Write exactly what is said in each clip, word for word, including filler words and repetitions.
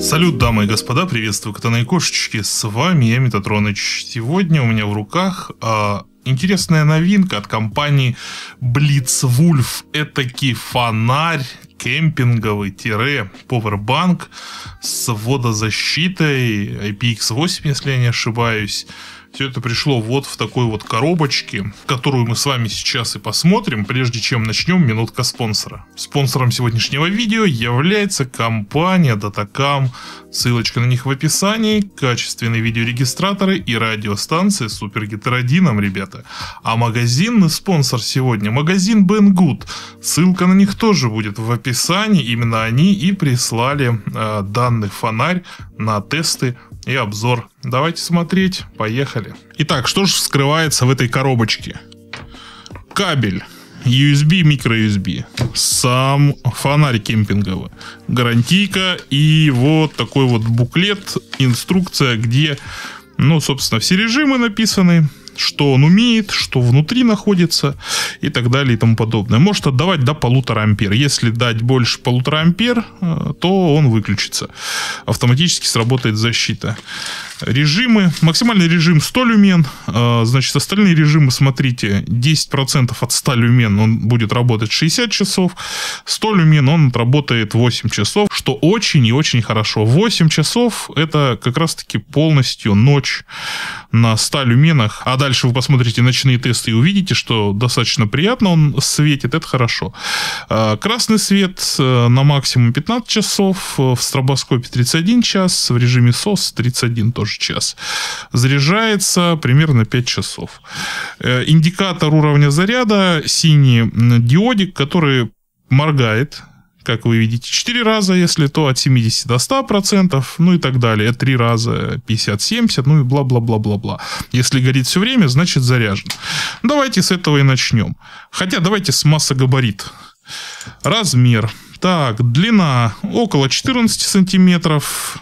Салют, дамы и господа, приветствую катана и кошечки, с вами я, Метатроныч. Сегодня у меня в руках э, интересная новинка от компании Blitzwolf. Этакий фонарь кемпинговый-повербанк с водозащитой ай пи икс восемь, если я не ошибаюсь. Все это пришло вот в такой вот коробочке, которую мы с вами сейчас и посмотрим. Прежде чем начнем, минутка спонсора. Спонсором сегодняшнего видео является компания DATAKAM. Ссылочка на них в описании. Качественные видеорегистраторы и радиостанции с супергетеродином, ребята. А магазинный спонсор сегодня — магазин Banggood. Ссылка на них тоже будет в описании. Именно они и прислали э, данный фонарь на тесты и обзор. Давайте смотреть, поехали. Итак, что же скрывается в этой коробочке? Кабель ю эс би, микро ю эс би, сам фонарь кемпинговый, гарантийка и вот такой вот буклет, инструкция, где, ну, собственно, все режимы написаны, что он умеет, что внутри находится и так далее и тому подобное. Может отдавать до полутора ампер. Если дать больше полутора ампер, то он выключится. Автоматически сработает защита. Режимы. Максимальный режим сто люмен. Значит, остальные режимы, смотрите, десять процентов от ста люмен он будет работать шестьдесят часов. сто люмен он отработает восемь часов, что очень и очень хорошо. восемь часов это как раз-таки полностью ночь на ста люменах. А дальше вы посмотрите ночные тесты и увидите, что достаточно приятно он светит. Это хорошо. Красный свет на максимум пятнадцать часов. В стробоскопе тридцать один час. В режиме эс о эс тридцать один тоже час. Заряжается примерно пять часов. Индикатор уровня заряда — синий диодик, который моргает, как вы видите, четыре раза, если то от семидесяти до ста процентов, ну и так далее. три раза, пятьдесят, семьдесят, ну и бла-бла-бла-бла-бла. Если горит все время, значит заряжен. Давайте с этого и начнем. Хотя давайте с массогабарит. Размер. Так, длина около четырнадцати сантиметров.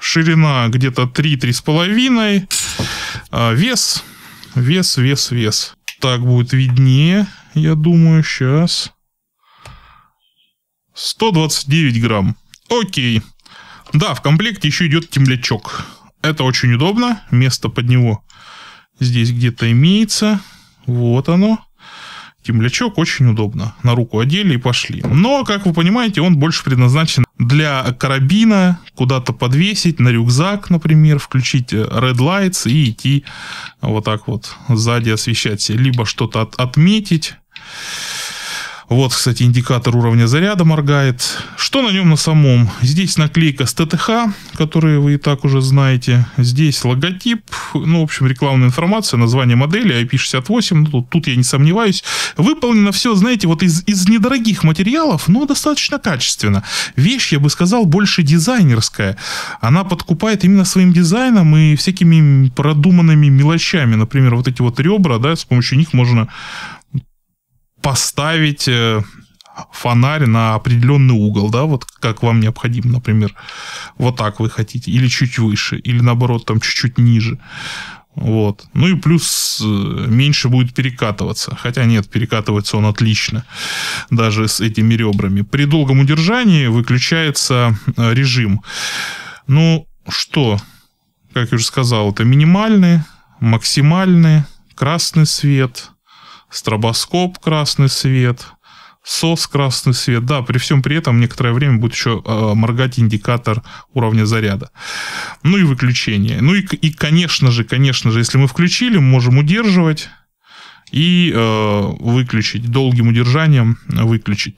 Ширина где-то три — три с половиной. Вес. Вес, вес, вес. Так будет виднее, я думаю, сейчас. сто двадцать девять грамм. Окей. Да, в комплекте еще идет темлячок. Это очень удобно. Место под него здесь где-то имеется. Вот оно. Темлячок очень удобно. На руку одели и пошли. Но, как вы понимаете, он больше предназначен для карабина, куда-то подвесить, на рюкзак, например, включить red lights и идти вот так вот сзади освещать. Либо что-то от- отметить. Вот, кстати, индикатор уровня заряда моргает. Что на нем на самом? Здесь наклейка с тэ тэ ха, которые вы и так уже знаете. Здесь логотип, ну, в общем, рекламная информация, название модели, ай пи шестьдесят восемь. Ну, тут, тут я не сомневаюсь. Выполнено все, знаете, вот из, из недорогих материалов, но достаточно качественно. Вещь, я бы сказал, больше дизайнерская. Она подкупает именно своим дизайном и всякими продуманными мелочами. Например, вот эти вот ребра, да, с помощью них можно поставить фонарь на определенный угол, да, вот как вам необходимо, например, вот так вы хотите, или чуть выше, или наоборот, там чуть-чуть ниже. Вот. Ну и плюс меньше будет перекатываться. Хотя нет, перекатывается он отлично. Даже с этими ребрами. При долгом удержании выключается режим. Ну что, как я уже сказал, это минимальный, максимальный, красный свет, стробоскоп красный свет, эс о эс красный свет. Да, при всем при этом некоторое время будет еще э, моргать индикатор уровня заряда. Ну и выключение. Ну и, и конечно же, конечно же, если мы включили, мы можем удерживать и э, выключить. Долгим удержанием выключить.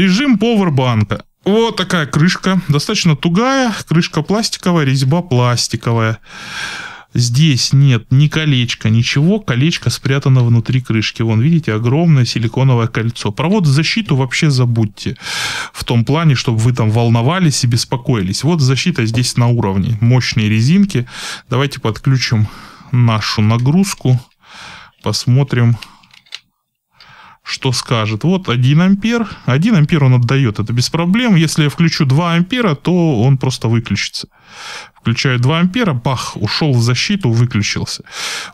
Режим повербанка. Вот такая крышка, достаточно тугая, крышка пластиковая, резьба пластиковая. Здесь нет ни колечка, ничего, колечко спрятано внутри крышки. Вон, видите, огромное силиконовое кольцо. Про водозащиту вообще забудьте. В том плане, чтобы вы там волновались и беспокоились. Вот защита здесь на уровне. Мощные резинки. Давайте подключим нашу нагрузку. Посмотрим, что скажет. Вот один ампер. один ампер он отдает, это без проблем. Если я включу два ампера, то он просто выключится. Включаю два ампера, бах, ушел в защиту, выключился.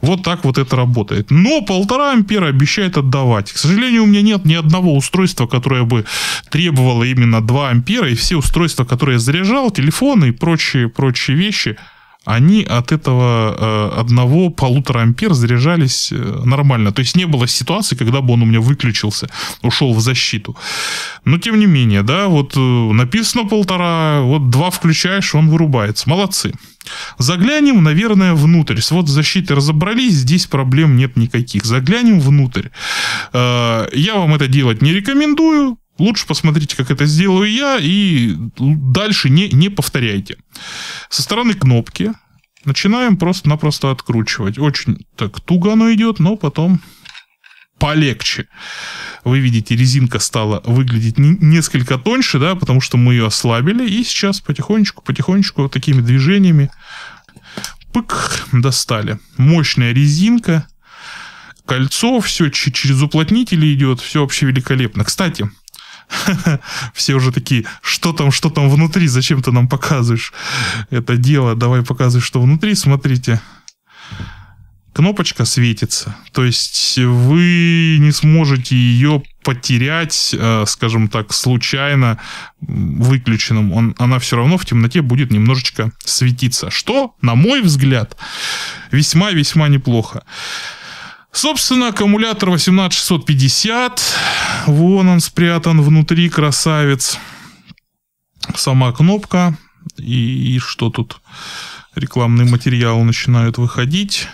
Вот так вот это работает. Но полтора ампера обещает отдавать. К сожалению, у меня нет ни одного устройства, которое бы требовало именно два ампера. И все устройства, которые я заряжал, телефоны и прочие, прочие вещи, они от этого одного полутора ампер заряжались нормально. То есть не было ситуации, когда бы он у меня выключился, ушел в защиту. Но тем не менее, да, вот написано полтора, вот два включаешь, он вырубается. Молодцы. Заглянем, наверное, внутрь. Вот с защитой разобрались, здесь проблем нет никаких. Заглянем внутрь. Я вам это делать не рекомендую. Лучше посмотрите, как это сделаю я, и дальше не, не повторяйте. Со стороны кнопки начинаем просто-напросто откручивать. Очень так туго оно идет, но потом полегче. Вы видите, резинка стала выглядеть несколько тоньше, да, потому что мы ее ослабили. И сейчас потихонечку-потихонечку вот такими движениями пык, достали. Мощная резинка, кольцо, все через уплотнители идет, все вообще великолепно. Кстати, все уже такие, что там, что там внутри, зачем ты нам показываешь это дело, давай показывай, что внутри. Смотрите, кнопочка светится, то есть вы не сможете ее потерять, скажем так, случайно выключенным. Он, она все равно в темноте будет немножечко светиться, что, на мой взгляд, весьма-весьма неплохо. Собственно, аккумулятор восемнадцать шестьсот пятьдесят, вон он спрятан внутри, красавец. Сама кнопка, и, и что тут, рекламные материалы начинают выходить.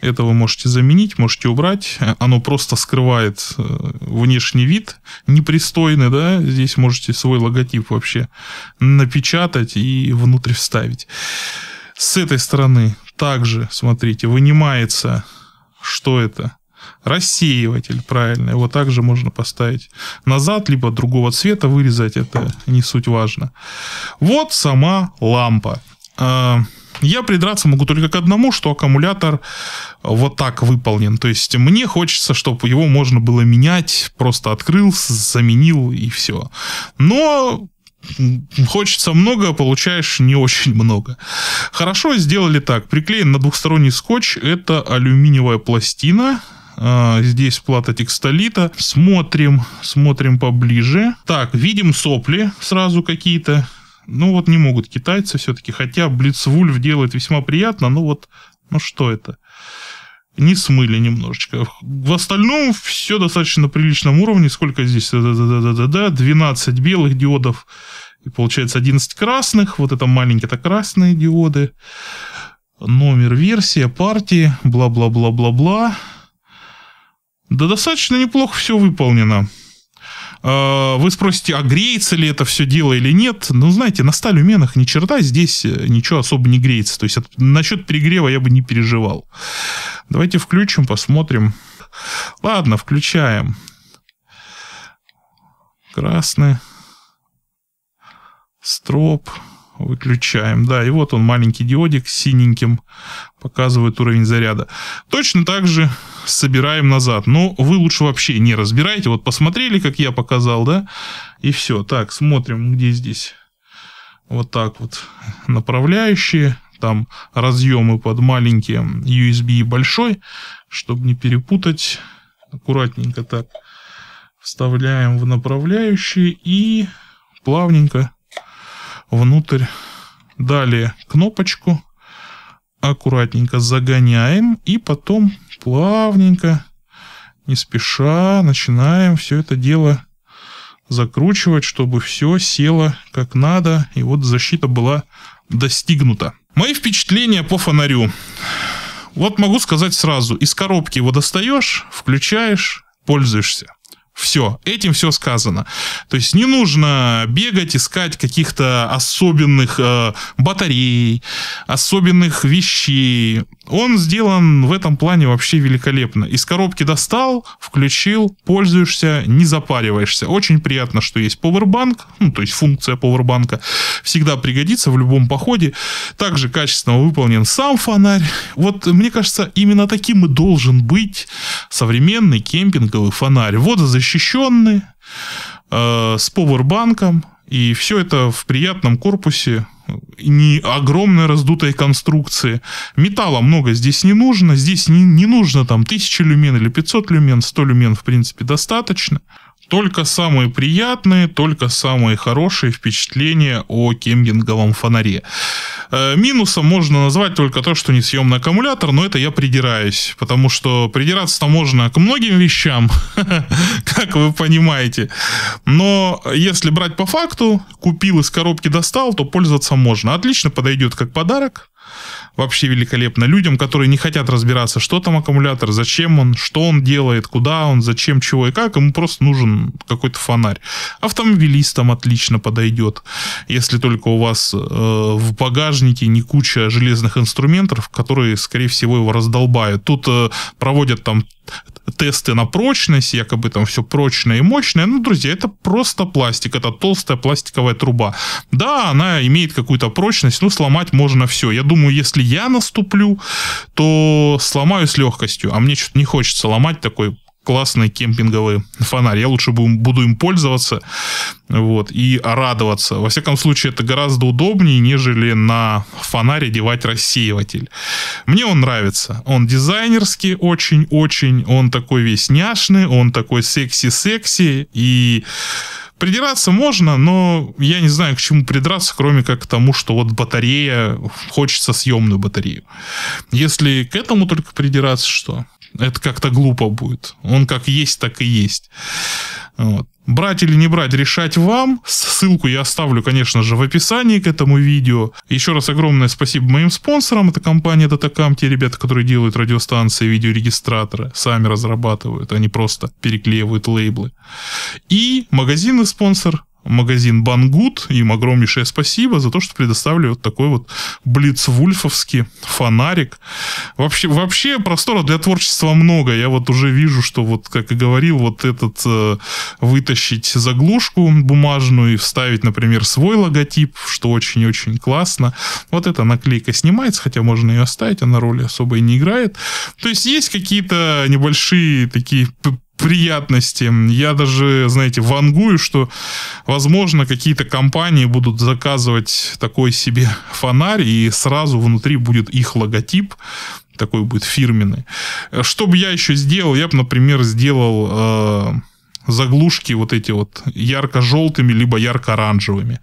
Это вы можете заменить, можете убрать. Оно просто скрывает внешний вид непристойный, да. Здесь можете свой логотип вообще напечатать и внутрь вставить. С этой стороны также, смотрите, вынимается... Что это? Рассеиватель, правильно. Его также можно поставить назад, либо другого цвета вырезать. Это не суть важно. Вот сама лампа. Я придраться могу только к одному, что аккумулятор вот так выполнен. То есть мне хочется, чтобы его можно было менять. Просто открыл, заменил и все. Но... Хочется много, получаешь не очень много. Хорошо сделали так. Приклеен на двухсторонний скотч. Это алюминиевая пластина. Здесь плата текстолита. Смотрим, смотрим поближе. Так, видим сопли сразу какие-то. Ну вот не могут китайцы все-таки. Хотя Blitzwolf делает весьма приятно. Ну вот, ну что это? Не смыли немножечко. В остальном все достаточно на приличном уровне. Сколько здесь? двенадцать белых диодов. И получается одиннадцать красных. Вот это маленькие-то красные диоды. Номер, версия, партии. Бла-бла-бла-бла-бла. Да, достаточно неплохо все выполнено. Вы спросите, а греется ли это все дело или нет? Ну, знаете, на ста люменах ни черта, здесь ничего особо не греется. То есть от, насчет перегрева я бы не переживал. Давайте включим, посмотрим. Ладно, включаем. Красный. Строп. Выключаем. Да, и вот он, маленький диодик синеньким показывает уровень заряда. Точно так же собираем назад. Но вы лучше вообще не разбирайте. Вот посмотрели, как я показал, да? И все. Так, смотрим, где здесь. Вот так вот. Направляющие. Там разъемы под маленькие ю эс би и большой. Чтобы не перепутать. Аккуратненько так. Вставляем в направляющие. И плавненько внутрь. Далее кнопочку аккуратненько загоняем и потом плавненько, не спеша, начинаем все это дело закручивать, чтобы все село как надо, и вот защита была достигнута. Мои впечатления по фонарю. Вот могу сказать сразу, из коробки его достаешь, включаешь, пользуешься. Все, этим все сказано. То есть не нужно бегать, искать каких-то особенных э, батарей, особенных вещей. Он сделан в этом плане вообще великолепно. Из коробки достал, включил, пользуешься, не запариваешься. Очень приятно, что есть пауэрбанк, ну, то есть функция пауэрбанка всегда пригодится в любом походе. Также качественно выполнен сам фонарь. Вот, мне кажется, именно таким и должен быть современный кемпинговый фонарь. Водозащищенный, э, с пауэрбанком. И все это в приятном корпусе, не огромной раздутой конструкции. Металла много здесь не нужно. Здесь не, не нужно там тысяча люмен или пятьсот люмен, сто люмен в принципе достаточно. Только самые приятные, только самые хорошие впечатления о кемпинговом фонаре. Минусом можно назвать только то, что несъемный аккумулятор, но это я придираюсь, потому что придираться-то можно к многим вещам, как вы понимаете. Но если брать по факту, купил, из коробки достал, то пользоваться можно. Отлично подойдет как подарок. Вообще великолепно. Людям, которые не хотят разбираться, что там аккумулятор, зачем он, что он делает, куда он, зачем, чего и как, ему просто нужен какой-то фонарь. Автомобилистам отлично подойдет, если только у вас э, в багажнике не куча железных инструментов, которые, скорее всего, его раздолбают. Тут э, проводят там тесты на прочность, якобы там все прочное и мощное. Ну, друзья, это просто пластик, это толстая пластиковая труба. Да, она имеет какую-то прочность, но сломать можно все. Я думаю, если я наступлю, то сломаю с легкостью, а мне что-то не хочется ломать такой классный кемпинговый фонарь. Я лучше буду им пользоваться, вот, и радоваться. Во всяком случае, это гораздо удобнее, нежели на фонаре девать рассеиватель. Мне он нравится. Он дизайнерский очень-очень. Он такой весь няшный, он такой секси-секси. И придираться можно, но я не знаю, к чему придраться, кроме как к тому, что вот батарея, хочется съемную батарею. Если к этому только придираться, что это как-то глупо будет. Он как есть, так и есть. Вот. Брать или не брать, решать вам. Ссылку я оставлю, конечно же, в описании к этому видео. Еще раз огромное спасибо моим спонсорам. Это компания DATAKAM, те ребята, которые делают радиостанции, видеорегистраторы. Сами разрабатывают, они просто переклеивают лейблы. И магазинный спонсор, магазин Banggood. Им огромнейшее спасибо за то, что предоставили вот такой вот блицвульфовский фонарик. Вообще, вообще простора для творчества много. Я вот уже вижу, что вот, как и говорил, вот этот э, вытащить заглушку бумажную и вставить, например, свой логотип, что очень-очень классно. Вот эта наклейка снимается, хотя можно ее оставить, она роли особо и не играет. То есть есть какие-то небольшие такие приятности. Я даже, знаете, вангую, что, возможно, какие-то компании будут заказывать такой себе фонарь, и сразу внутри будет их логотип, такой будет фирменный. Что бы я еще сделал? Я бы, например, сделал э, заглушки вот эти вот ярко-желтыми, либо ярко-оранжевыми,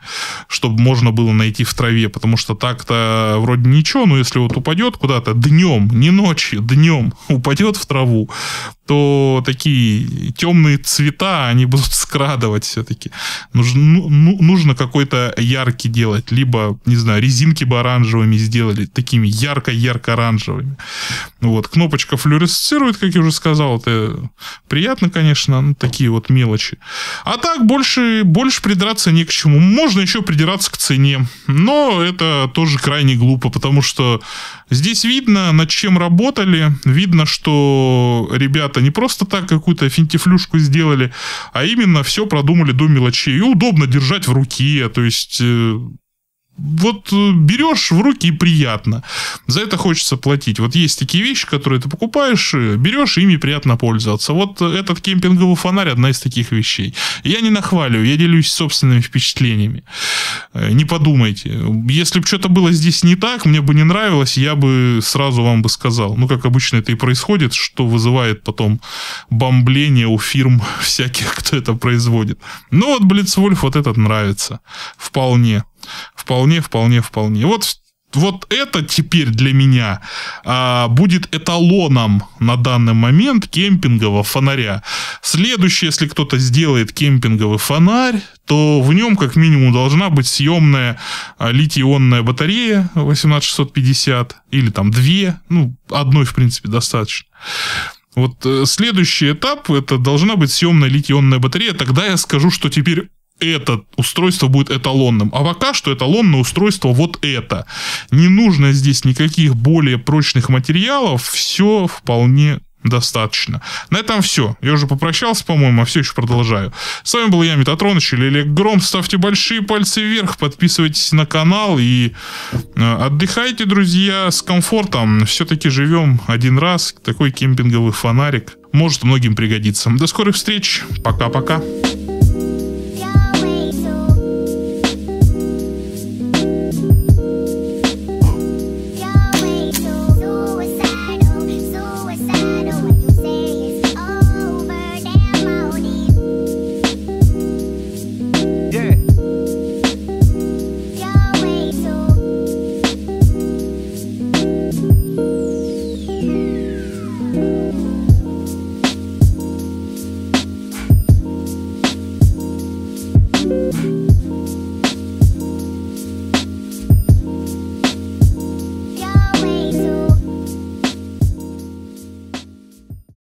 чтобы можно было найти в траве, потому что так-то вроде ничего, но если вот упадет куда-то днем, не ночью, днем упадет в траву, то такие темные цвета они будут скрадывать все-таки. Нужно, ну, нужно какой-то яркий делать. Либо, не знаю, резинки бы оранжевыми сделали. Такими ярко-ярко-оранжевыми. Вот. Кнопочка флюоресцирует, как я уже сказал. Это приятно, конечно. Ну, такие вот мелочи. А так, больше, больше придраться не к чему. Можно еще придираться к цене. Но это тоже крайне глупо. Потому что здесь видно, над чем работали. Видно, что ребята не просто так какую-то финтифлюшку сделали, а именно все продумали до мелочей. И удобно держать в руке. То есть, э, вот берешь в руки и приятно. За это хочется платить. Вот есть такие вещи, которые ты покупаешь, берешь, ими приятно пользоваться. Вот этот кемпинговый фонарь — одна из таких вещей. Я не нахваливаю, я делюсь собственными впечатлениями. Не подумайте. Если бы что-то было здесь не так, мне бы не нравилось, я бы сразу вам бы сказал. Ну, как обычно это и происходит, что вызывает потом бомбление у фирм всяких, кто это производит. Но вот Blitzwolf, вот этот нравится. Вполне. Вполне, вполне, вполне. Вот, вот это теперь для меня а, будет эталоном на данный момент кемпингового фонаря. Следующий, если кто-то сделает кемпинговый фонарь, то в нем как минимум должна быть съемная а, литий-ионная батарея восемнадцать шестьсот пятьдесят или там две, ну, одной в принципе достаточно. Вот э, следующий этап, это должна быть съемная литий-ионная батарея. Тогда я скажу, что теперь это устройство будет эталонным. А пока что эталонное устройство вот это. Не нужно здесь никаких более прочных материалов. Все вполне достаточно. На этом все. Я уже попрощался, по-моему, а все еще продолжаю. С вами был я, Метатроныч, или Олег Гром. Ставьте большие пальцы вверх, подписывайтесь на канал и отдыхайте, друзья, с комфортом. Все-таки живем один раз. Такой кемпинговый фонарик может многим пригодиться. До скорых встреч. Пока-пока.